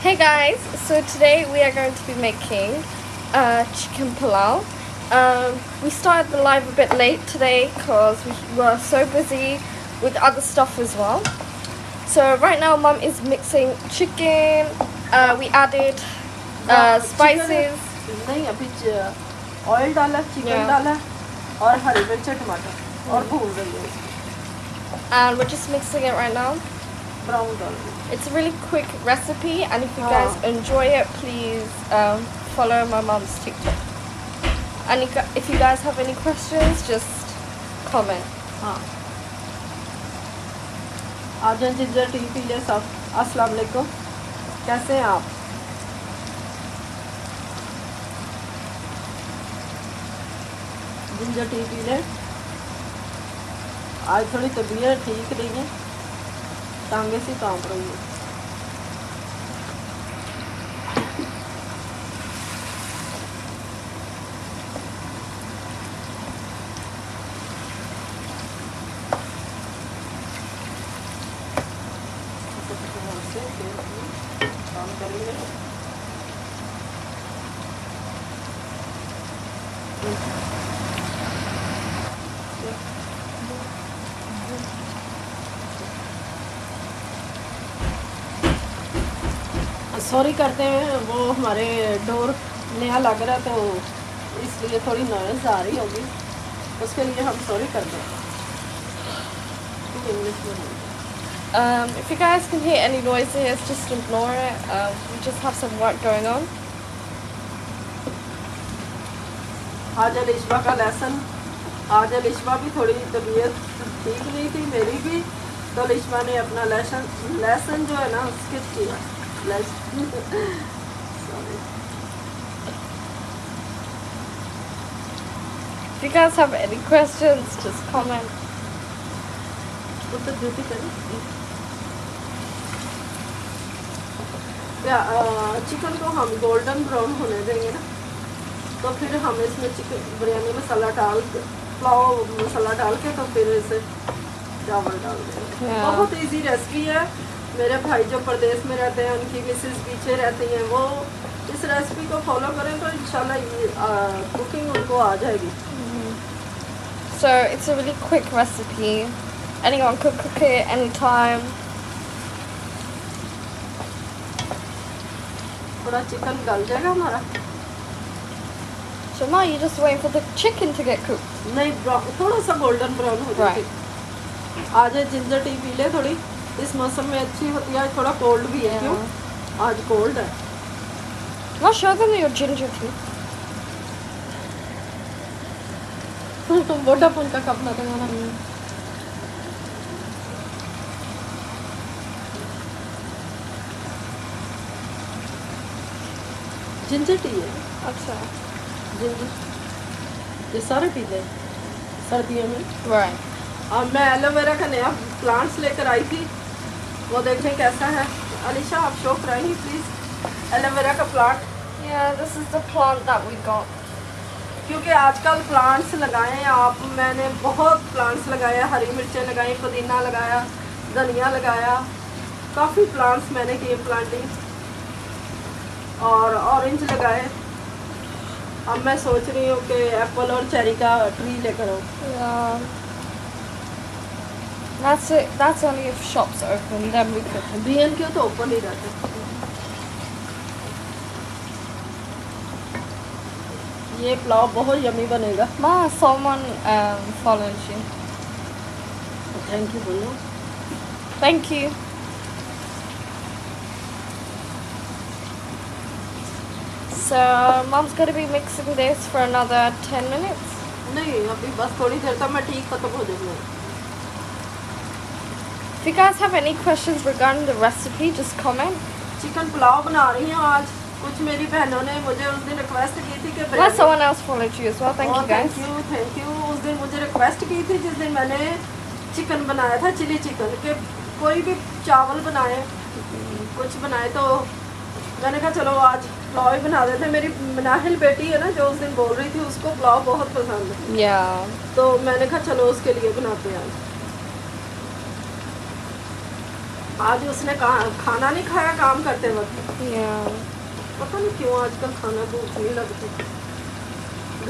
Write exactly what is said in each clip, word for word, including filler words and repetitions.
Hey guys, so today we are going to be making uh, chicken pulao. Um, we started the live a bit late today because we were so busy with other stuff as well. So right now mum is mixing chicken. Uh, we added uh, spices. Oil dala, chicken dala, aur hari mirch, tomato, aur bhoon rahi hai. And we're just mixing it right now. Brown dala. It's a really quick recipe, and if you guys enjoy it, please um, follow my mum's TikTok. And if you guys have any questions, just comment. Haan. Arjun Ginger T V yes, Assalamu Alaikum. Kaise hain aap? Ginger T V le. Aaj thodi tabiyat theek nahi hai. टांगे से काम रही है। Sorry करते हैं, वो हमारे door नया लग रहा है तो इसलिए थोड़ी नॉइज़ आ रही होगी, उसके लिए हम सॉरी करते हैं। Um, if you guys can hear any noises, just ignore it. Uh, we just have some work going on. आज अलिशबा का लेसन, आज अलिशबा भी थोड़ी तबीयत ठीक नहीं थी, मेरी भी, तो अलिशबा ने अपना लेसन लेसन जो है ना स्किप किया। Sorry. If you guys have any questions, just comment. Put the beauty in. Yeah, uh, chicken को हम golden brown होने देंगे ना, तो फिर हम इसमें chicken बिरयानी मसाला डाल के, पुलाव मसाला डाल के तो फिर इसे चावल डाल देंगे। बहुत easy recipe है। मेरे भाई जो प्रदेश में रहते हैं, उनकी मिसेस पीछे रहती हैं, वो इस रेसिपी को फॉलो करें तो इंशाल्लाह कुकिंग उनको आ जाएगी। So it's a really quick recipe. Anyone could cook it anytime. पूरा चिकन गल जाएगा हमारा। So now you're just waiting for the chicken to get cooked. नहीं, थोड़ा सा golden brown हो जाए। आज जिंजर टी पी ले थोड़ी। इस मौसम में अच्छी होती है, थोड़ा कोल्ड भी है, क्यों? आज कोल्ड है। Not sure that your ginger tea. तुम बोटा पुल का कप ना देना ना। जिंजर टी है। अच्छा। जिंजर। ये सारे पीते हैं सर्दियों में। Right. और मैं एलोवेरा का नया प्लांट्स लेकर आई थी, वो देखने कैसा है। अलीशा आप शो कराइए प्लीज एलोवेरा का plant. Yeah, this is the plant that we got. क्योंकि आजकल प्लांट्स लगाए हैं आप, मैंने बहुत प्लांट्स लगाए, हरी मिर्चें लगाई, पुदीना लगाया, धनिया लगाया, काफ़ी प्लांट्स मैंने किए प्लांटिंग, और ऑरेंज लगाए। अब मैं सोच रही हूँ कि एप्पल और चेरी का ट्री लेकर आऊँ। That's it. That's only if shops are open. Then we could. B and Q तो open ही रहते हैं। ये पुलाव बहुत यम्मी बनेगा। माँ, someone um follows you. Thank you बोलो। Thank you. So mom's gonna be mixing this for another ten minutes. नहीं, अभी बस थोड़ी देर तक मैं ठीक खत्म हो जाऊँगी। If you guys have any questions regarding the recipe, just comment. Chicken pulao बना रही हूँ आज। कुछ मेरी बहनों ने मुझे उस दिन request की थी कि well, someone else followed you as well. Thank oh, you guys. Thank you, thank you. उस दिन मुझे request की थी जिस दिन मैंने चिकन बनाया था, चिली चिकन के कोई भी चावल बनाए कुछ बनाए तो मैंने कहा चलो आज पुलाव ही बना देते हैं। मेरी मनाहिल बेटी है ना जो उस दिन बोल रही थी, उसको पुलाव बहुत पसंद है yeah. तो मैंने कहा चलो उसके लिए बनाते हैं आज। आज उसने खाना नहीं खाया काम करते वक्त yeah. पता नहीं क्यों आजकल खाना भूख नहीं लगती,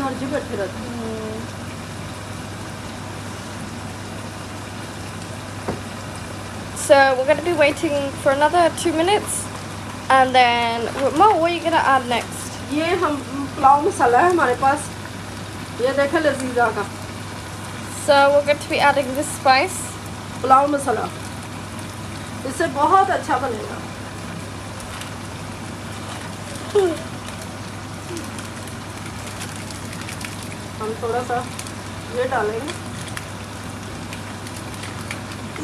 घर जी बैठे रहते हैं। So we're going to be waiting for another two minutes and then Mo, what are you going to add next? ये हम पुलाव मसाला है हमारे पास, ये देखो लजीजा का। So we're going to be adding this spice pulao मसाला, इससे बहुत अच्छा बनेगा। हम थोड़ा सा ये डालेंगे,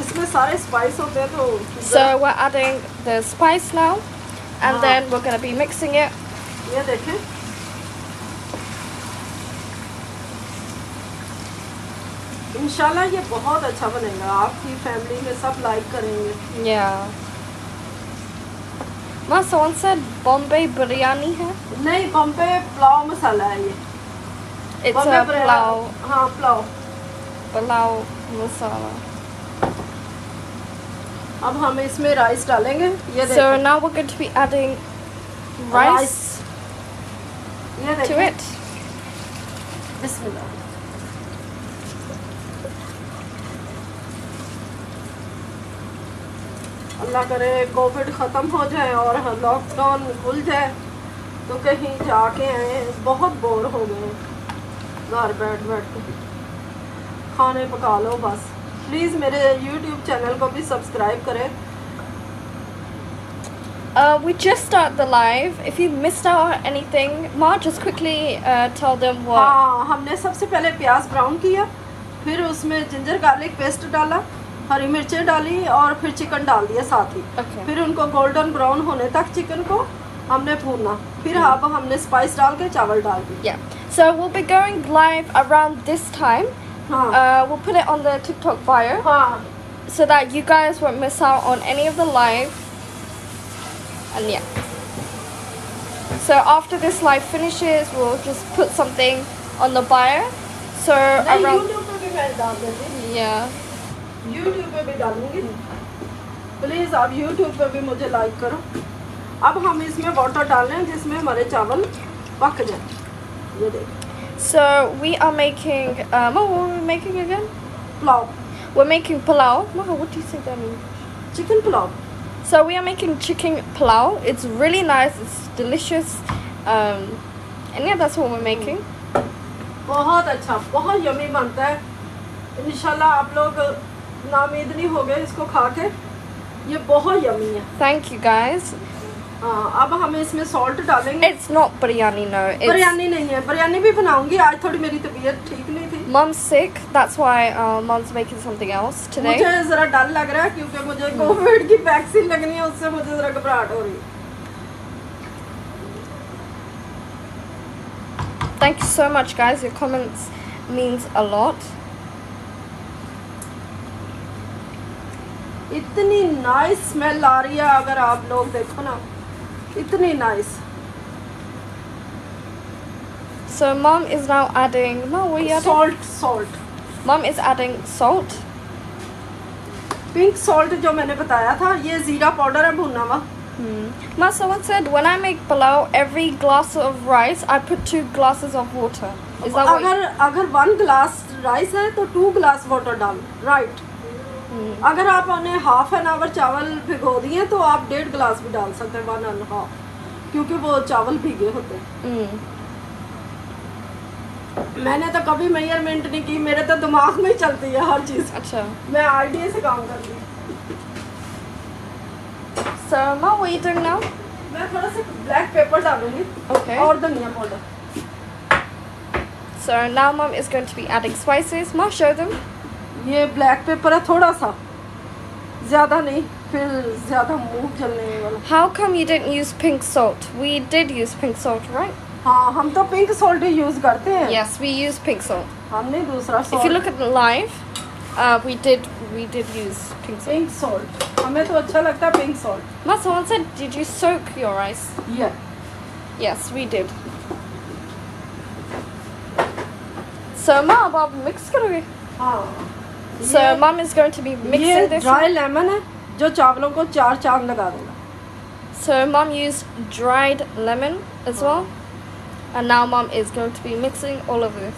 इसमें सारे स्पाइस होते हैं तो। So we're adding the spice now and हाँ. then we're gonna be mixing it. ये देखें इंशाल्लाह ये बहुत अच्छा बनेगा, आपकी फैमिली में सब लाइक करेंगे। Yeah. माँ सोन से बॉम्बे बिरयानी है? नहीं, बॉम्बे पुलाव मसाला है ये। It's a pulao. हाँ पुलाव। पुलाव मसाला। अब हम इसमें राइस डालेंगे, ये देखो। So now we're going to be adding rice, rice. to it. Bismillah. अल्लाह करे कोविड खत्म हो जाए और लॉकडाउन खुल जाए तो कहीं जाके आए, बहुत बोर हो गए घर बैठ बैठ के। खाने पका लो बस। प्लीज मेरे YouTube चैनल को भी सब्सक्राइब करें। Uh, we just start the live. If you missed out on anything, Ma, just quickly uh, tell them what. हाँ, हमने सबसे पहले प्याज ब्राउन किया, फिर उसमें जिंजर गार्लिक पेस्ट डाला, हरी मिर्चें डाली और फिर चिकन डाल दिया साथ ही। okay. फिर उनको गोल्डन ब्राउन होने तक चिकन को हमने भूना, फिर mm. अब हमने स्पाइस डाल के चावल डाल दिए। Yeah. So we'll be going live around this time. Uh, we'll put it on the TikTok bio हाँ. so that you guys won't miss out on any of the live. And yeah, so after this live finishes, we'll just put something on the bio. So नहीं, around YouTube पे भी मैं डाल दूँगी। Yeah, YouTube पे भी डालूँगी। Please आप YouTube पे भी मुझे like करो। अब हम इसमें water डालें जिसमें हमारे चावल पक जाएं। ये देख। So we are making, um, what are we making again? Pulao. We're making pulao. What do you think that means? Chicken pulao. So we are making chicken pulao. It's really nice. It's delicious. Um, and yeah, that's what we're making. बहुत अच्छा, बहुत yummy बनता है। इंशाल्लाह आप लोग नामीद नहीं होंगे इसको खाके। ये बहुत यम्मी है। Thank you guys. हाँ, अब हमें इसमें सॉल्ट डालेंगे। It's not biryani, no. Biryani नहीं है, बिरयानी भी बनाऊंगी। आज थोड़ी मेरी तबीयत ठीक नहीं थी। Mom's sick, that's why uh, mom's making something else today. मुझे जरा डर लग रहा है क्योंकि मुझे कोविड की वैक्सीन लगनी है, उससे मुझे जरा घबराहट हो रही है। Thank you so much, guys. Your comments means a lot. इतनी नाइस स्मेल आ रही है, अगर आप लोग देखो ना, इतनी nice. So mom is now adding. No, we are salt. Salt. Mom is adding salt. Pink salt जो मैंने बताया था, ये जीरा पाउडर है भुना हुआ। Hmm. Ma, someone said when I make pulao, every glass of rice I put two glasses of water. Is that what? अगर अगर one glass rice है तो two glass water डाल। Right. Hmm. अगर आपने हाफ एन आवर चावल भिगो दिए तो आप डेढ़ गिलास भी डाल सकते हैं, वन एंड हाफ, क्योंकि वो चावल भिगे होते हैं। hmm. मैंने तो कभी मेजरमेंट नहीं की, मेरे तो दिमाग में ही चलती है हर चीज़। अच्छा, मैं आइडिया से काम करती हूँ। So, Ma, what are you doing now? मैं थोड़ा सा ब्लैक पेपर डालूंगी। Okay. और धनिया powder. So now mom is going to be adding spices. Ma, show them. ये ब्लैक पेपर है थोड़ा सा, ज़्यादा नहीं, फिर ज़्यादा मुँह जलने वाला। How come you didn't use pink salt? We did use pink salt, right? हाँ, हम तो pink salt ही use करते हैं। Yes, we use pink salt. हमने दूसरा salt। If you look at the live, uh, we did we did use pink salt. Pink salt. हमें तो अच्छा लगता pink salt. My someone said, did you soak your rice? Yeah. Yes, we did. So, mom, ab mix करोगे? हाँ. So, mom is going to be mixing this. Dry lemon है जो चावलों को चार चांद लगा देगा. So, mom used dried lemon as well. And now mom is going to be mixing all of this.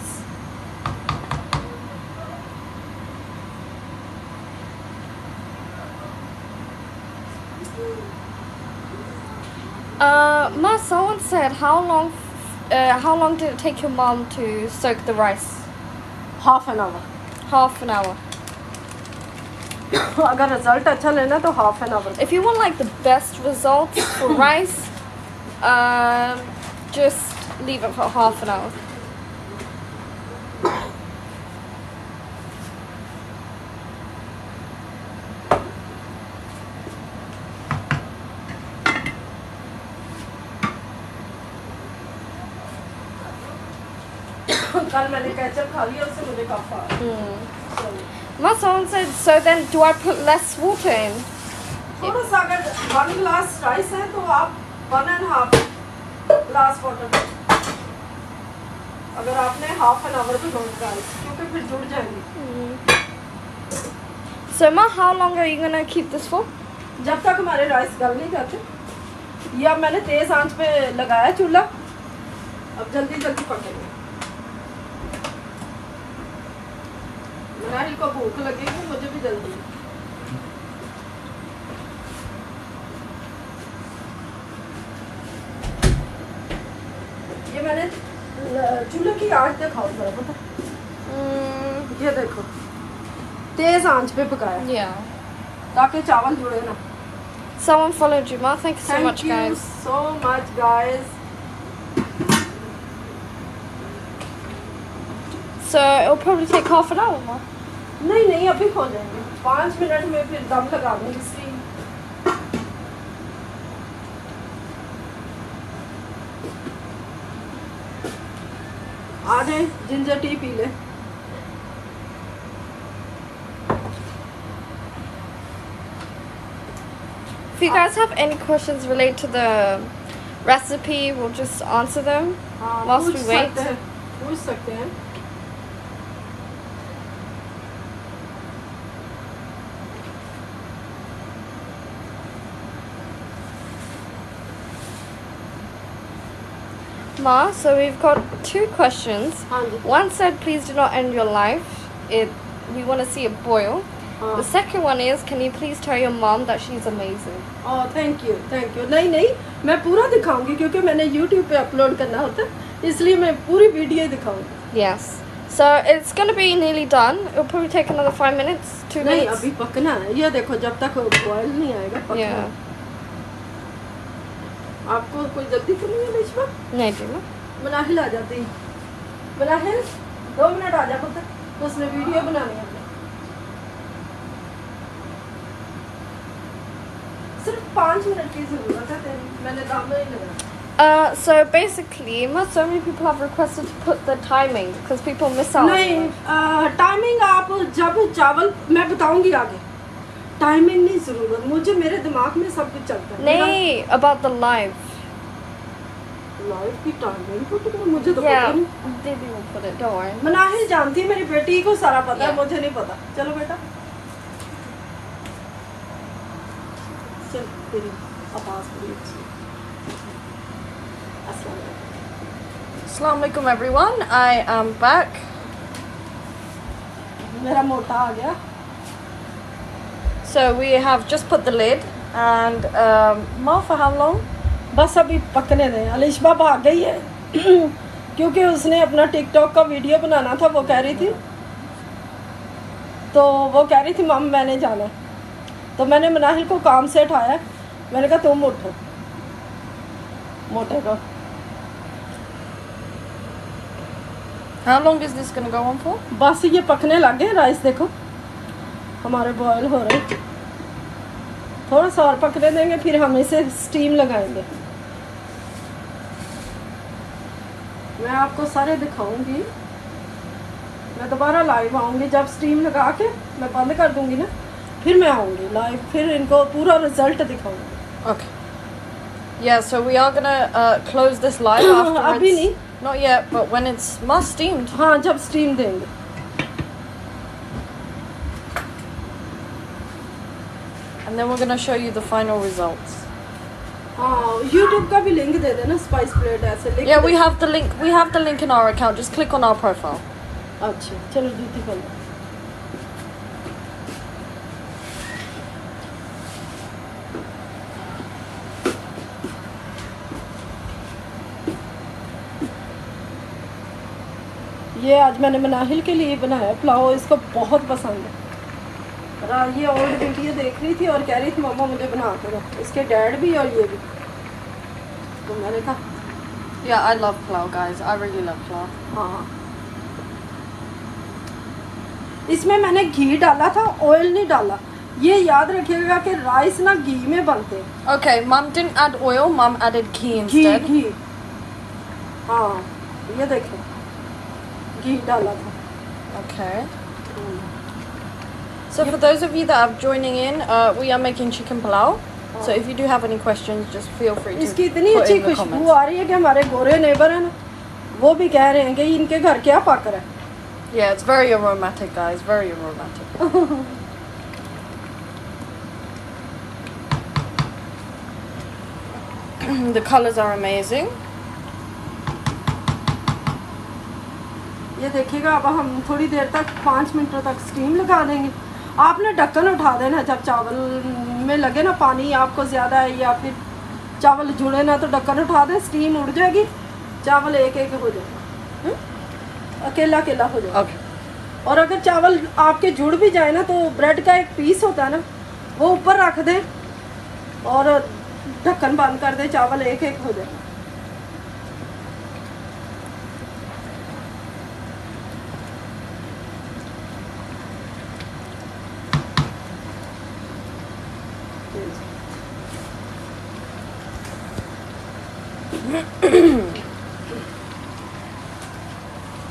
Uh, Ma, someone said, how long, uh, how long did it take your mom to soak the rice? Half an hour. Half an hour. half an hour. If you want like the best results for rice, um, just leave it for half an hour. hmm. My son said, so then do I put less water in? Thoda sa agar one glass rice hai, to aap one and half glass water. अगर आपने half an hour भी don't डाल क्योंकि फिर जुड़ जाएगी. So ma, how long are you gonna keep this for? जब तक हमारे rice गल नहीं जाते. या मैंने तेज आंच पे लगाया चूल्हा. अब जल्दी जल्दी पकेंगे. मनाली को भूख लगेगी मुझे भी जल्दी. ये मैंने चूल्हे की आंच दिखाओ जरा पता. mm. ये देखो तेज आंच पे पकाया. yeah. ताकि चावल जुड़े ना. Someone followed you, Ma. Thank you so Thank much, you guys. Thank you so much, guys. So it'll probably take half an hour, Ma. No, no, no. Abhi ho jayenge. Five minutes mein phir dam laga denge. आधे ginger tea पी ले. If you guys have any questions related to the recipe, we'll just answer them whilst we wait. पूछ सकते हैं. Ma, so we've got two questions. One said, please do not end your life. It, we want to see it boil. Uh. The second one is, can you please tell your mom that she's amazing? Oh, thank you, thank you. नहीं नहीं, मैं पूरा दिखाऊंगी क्योंकि मैंने YouTube पे upload करना होता, इसलिए मैं पूरी वीडियो दिखाऊंगी. Yes. So it's gonna be nearly done. It'll probably take another five minutes, two minutes. नहीं अभी पकना है. ये देखो जब तक boil नहीं आएगा पकना. Yeah. आपको कोई जल्दी तो नहीं है लेशमा? नहीं जी माँ. मनाहिल आ जाती है. मनाहिल दो मिनट आ जा पता. उसने वीडियो बनानी है. सिर्फ पांच मिनट की ज़रूरत है तेरी. मैंने दाम नहीं लगाया. Uh, so basically, not so many people have requested to put the timing because people miss out. नहीं, uh, timing आप जब चावल मैं बताऊंगी आगे. टाइमिंग नहीं जरूरत मुझे मेरे दिमाग में सब कुछ चलता है. नहीं about the live live की टाइमिंग को तो मुझे तो पता नहीं. दे दी मैं पता don't worry. मनाहिल जानती है मेरी बेटी को सारा पता है. yeah. मुझे नहीं पता. चलो बेटा चल तेरी आवाज़ बड़ी अच्छी है. Assalamualaikum everyone, I am back. मेरा मोटा आ गया. So we have just put the lid and um, Ma, for how long? बस अभी पकने दें. अलिशबा भाग गई है क्योंकि उसने अपना TikTok का वीडियो बनाना था. वो कह रही थी तो वो कह रही थी मम मैंने जाना. तो मैंने मनाहिल को काम से उठाया. मैंने कहा तुम उठो मोटे को. How long is this gonna go on for? बस ये पकने लग गए. राइस देखो हमारे बॉयल हो रहे हैं. थोड़ा सा और पकने देंगे फिर हम इसे स्टीम लगाएंगे. मैं आपको सारे दिखाऊंगी. मैं दोबारा लाइव आऊँगी, जब स्टीम लगा के मैं बंद कर दूँगी ना, फिर मैं आऊँगी लाइव, फिर इनको पूरा रिजल्ट दिखाऊँगी। Okay, yeah, so we are gonna uh, close this live afterwards. Abhi nahi, not yet, but when it's must steamed. Ha, jab steam denge. And then we're gonna show you the final results. Ha, YouTube ka bhi link de dena, Spice Plate aise link. Yeah, we have the link. We have the link in our account. Just click on our profile. Acha, chalo deeti kar lo. ये आज मैंने मनाहिल के लिए बनाया पुलाव, इसको बहुत पसंद है। रा ये ओल्ड वीडियो देख रही थी और कह रही थी मम्मा मुझे बना के दो, इसके डैड भी और ये भी, तो मैंने कहा या I love pulao guys, I really love pulao. हाँ, इसमें मैंने घी डाला था, ऑयल नहीं डाला। ये याद रखिएगा कि राइस ना घी में बनते। Okay, mom didn't add oil, mom added ghee instead. घी, हाँ ये देखो घी डाला था। Okay. So for those of you that are joining in, uh, we are making chicken pulao. So if you do have any questions, just feel free to. इसकी इतनी अच्छी खुशबू आ रही है कि हमारे गोरे नेबर हैं, वो भी कह रहे हैं कि इनके घर क्या पक रहा है। Yeah, it's very aromatic, guys. Very aromatic. The colors are amazing. ये देखिएगा, अब हम थोड़ी देर तक पाँच मिनटों तक स्टीम लगा देंगे। आपने ढक्कन उठा देना, जब चावल में लगे ना पानी आपको ज़्यादा है या फिर चावल जुड़े ना, तो ढक्कन उठा दें, स्टीम उड़ जाएगी, चावल एक एक हो जाएगा, अकेला अकेला हो जाएगा। okay. और अगर चावल आपके जुड़ भी जाए ना, तो ब्रेड का एक पीस होता है ना, वो ऊपर रख दें और ढक्कन बंद कर दें, चावल एक एक हो जाएगा।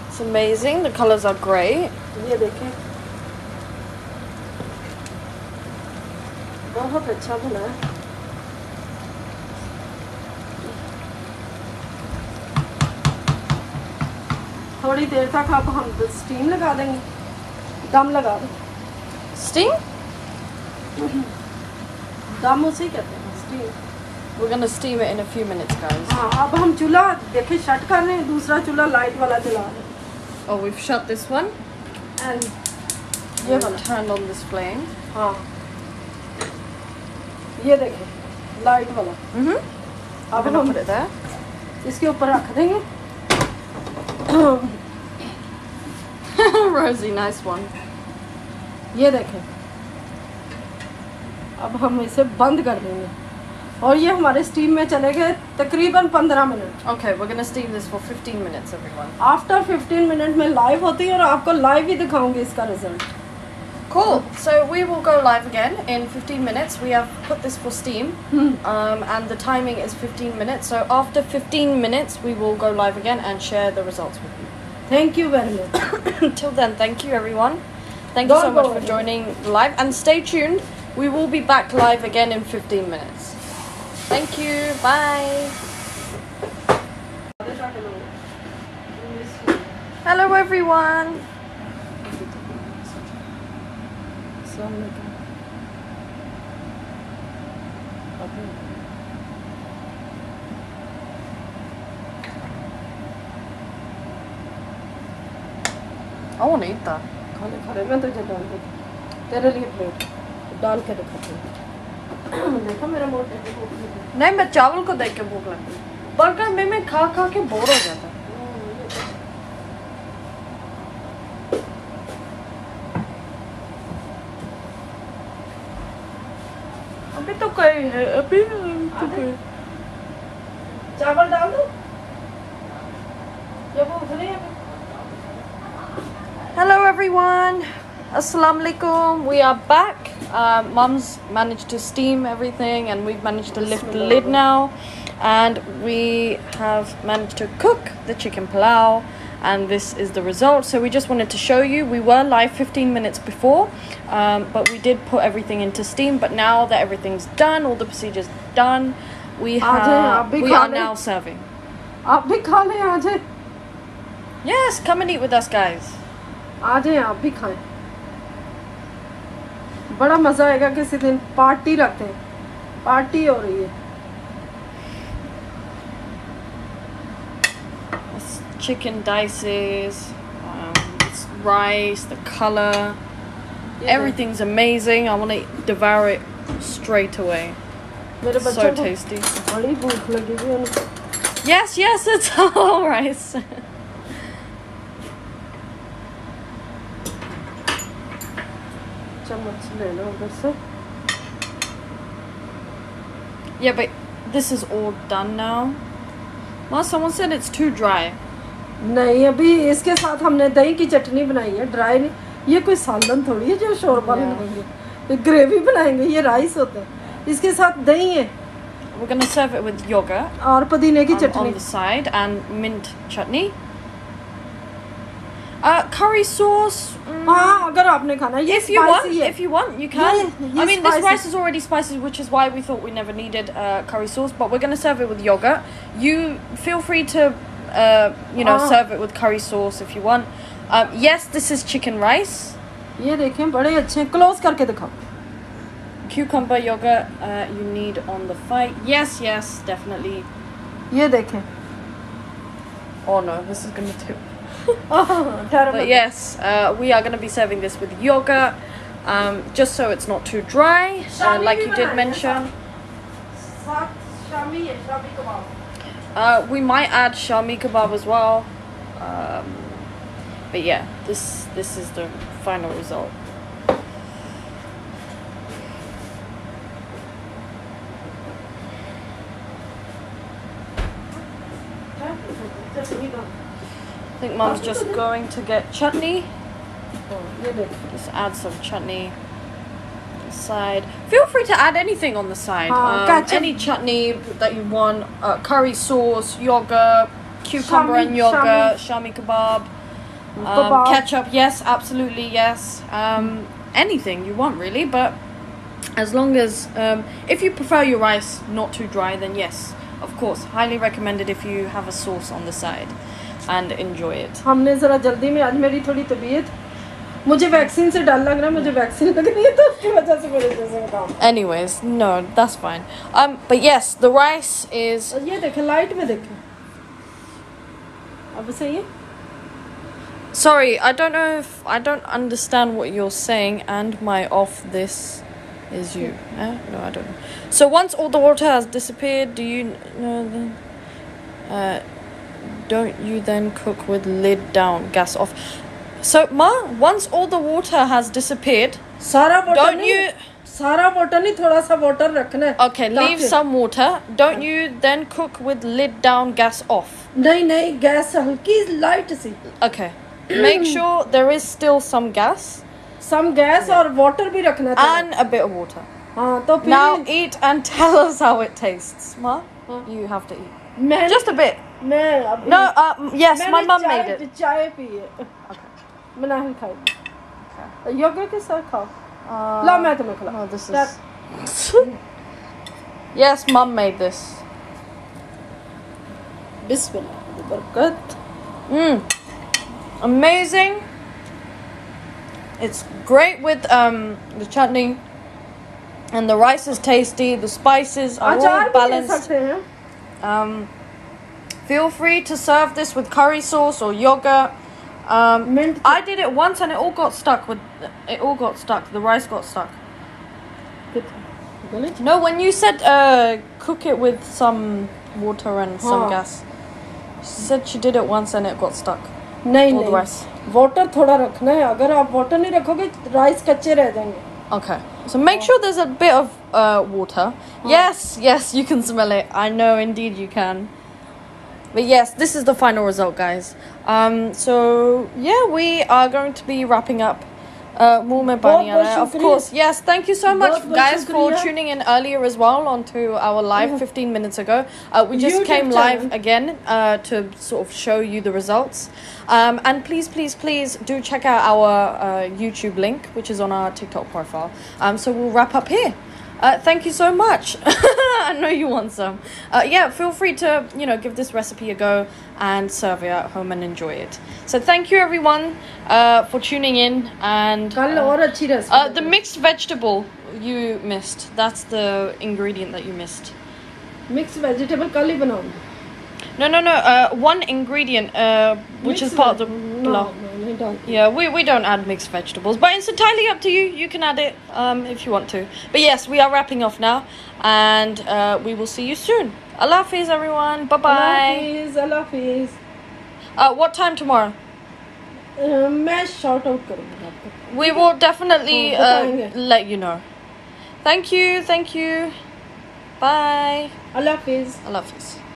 It's amazing, the colors are great. ये देखें, बहुत अच्छा बना है। थोड़ी देर तक आप हम स्टीम लगा देंगे, दम लगा देंगे। स्टीम? दम उसे कहते हैं, steam. We're gonna steam it in a few minutes, guys. हाँ, अब हम चूल्हा देखें शट कर रहे हैं, दूसरा चूल्हा लाइट वाला जला रहे हैं। Oh, we've shut this one and we've turned on this flame. हाँ, ये देखें लाइट वाला। हम्म, अब हम इसके ऊपर रख देंगे। Rosie, nice one. ये देखें, अब हम इसे बंद कर देंगे और ये हमारे स्टीम में चले गए तकरीबन पंद्रह minute. Okay, we are gonna steam this for fifteen minutes everyone. After fifteen minute में लाइव होती है और आपको लाइव ही दिखाऊंगी इसका result. Cool, so we will go live again in fifteen minutes। We have put this for steam um and the timing is fifteen minutes, so after fifteen minutes we will go live again and share the results with you. Thank you very much. Till then, thank you everyone. Thank you so much for joining live and stay tuned. We will be back live again in fifteen minutes. Thank you. Bye. Hello everyone. I want to eat that. देखा मेरा मोटे नहीं, मैं चावल को देख के भूख लगती है, बर्गर में मैं खा खा के बोर हो जाता है। अभी तो कई है, अभी तो कई चावल डाल दो जब वो उबले। Hello everyone. Assalamu alaikum. We are back. Uh, Mum's managed to steam everything and we've managed to lift the lid now, and we have managed to cook the chicken pulao and this is the result. So we just wanted to show you. We were live fifteen minutes before, um, but we did put everything into steam. But now that everything's done, all the procedures done, we have we are now serving. Yes, come and eat with us, guys. बड़ा मजा आएगा किसी दिन party रखते हैं party हो रही है chicken dices, um, it's rice, the color, yeah. Everything's amazing. I want to devour it straight away. It's so tasty. Yes, yes, it's all rice. Yeah, but this is all done now. Well, someone said it's too dry. नहीं अभी इसके साथ हमने दही की चटनी बनाई है dry नहीं ये कोई सालन थोड़ी है जो शोरबा बनाएंगे ये ग्रेवी बनाएंगे ये राइस होता है इसके साथ दही है we're going to serve it with yogurt और पुदीने की चटनी on the side and mint chutney uh curry sauce हाँ अगर आपने खाना ये if you want if you want you can I mean this rice is already spicy which is why we thought we never needed curry sauce but we're going to serve it with yogurt you feel free to Uh, you know, ah. serve it with curry sauce if you want. Um, yes, this is chicken rice. ये देखें बड़े अच्छे close करके दिखाओ. Cucumber yogurt uh, you need on the fight. Yes, yes, definitely. ये देखें. Oh no, this is gonna tip. oh, but yes, uh, we are gonna be serving this with yogurt, um, just so it's not too dry, uh, like you did mention. Uh, we might add shami kebab as well, um, but yeah, this this is the final result. I think Mum's just going to get chutney. Just add some chutney. Side. Feel free to add anything on the side. Uh, um, gotcha. Any chutney that you want, uh, curry sauce, yogurt, cucumber shami, and yogurt, shami, shami kebab, um, kebab, ketchup. Yes, absolutely, yes. Um, anything you want really, but as long as um, if you prefer your rice not too dry, then yes, of course, highly recommended if you have a sauce on the side and enjoy it. हमने जरा जल्दी में आज मेरी थोड़ी तबीयत मुझे vaccine से डर लग रहा है मुझे वैक्सीन लगनी है तो उसकी वजह से मेरे जैसे काम anyways no that's fine um but yes the rice is ये देखें लाइट में देखें अब सही है sorry I don't know if I don't understand what you're saying and my off this is you eh? No I don't know so once all the water has disappeared do you know the uh don't you then cook with lid down gas off So Ma, once all the water has disappeared, Sara water don't you? Sara water नहीं थोड़ा सा water रखना. Okay, leave some water. Don't you then cook with lid down, gas off? नहीं नहीं gas हल्की light C. Okay, make sure there is still some gas. Some gas और water भी रखना. And a bit of water. हाँ तो now eat and tell us how it tastes, Ma. You have to eat. Just a bit. मैं अब no uh, yes my mum made it. मैंने चाय P है. Manahan khai. Okay. Yogurt is so cold. La main tumhe khila. No, this is. Yes, Mum made this. Bismillah, the barkat. Mm. Amazing. It's great with um the chutney, and the rice is tasty. The spices are all balanced. Um, feel free to serve this with curry sauce or yogurt. Um, Mint I did it once and it all got stuck with it all got stuck the rice got stuck no when you said uh, cook it with some water and some हाँ. Gas she said she did it once and it got stuck नहीं, all नहीं. The rice water थोड़ा रखना है अगर आप water नहीं रखोगे rice कच्चे रह जाएंगे okay so make sure there's a bit of uh, water हाँ. Yes yes you can smell it I know indeed you can But yes, this is the final result, guys. Um, so, yeah, we are going to be wrapping up मुंह में पानी आ रहा है। Of course, yes. Thank you so much, guys, for tuning in earlier as well onto our live fifteen minutes ago. Uh, we just came live again uh, to sort of show you the results. Um, and please, please, please do check out our uh, YouTube link, which is on our TikTok profile. Um, so we'll wrap up here. Uh, thank you so much. I know you want some. Uh, yeah, feel free to, you know, give this recipe a go and serve it at home and enjoy it. So thank you everyone uh, for tuning in. And uh, uh, the mixed vegetable you missed. That's the ingredient that you missed. Mixed vegetable kali banaungi. No, no, no. Uh, one ingredient, uh, which mixed is part of the pulao. No, no, yeah, we we don't add mixed vegetables, but it's entirely up to you. You can add it um, if you want to. But yes, we are wrapping off now, and uh, we will see you soon. Allah Hafiz, everyone. Bye bye. Allah Hafiz. Allah Hafiz. Uh, what time tomorrow? I shout out. We will definitely uh, let you know. Thank you. Thank you. Bye. Allah Hafiz. Allah Hafiz.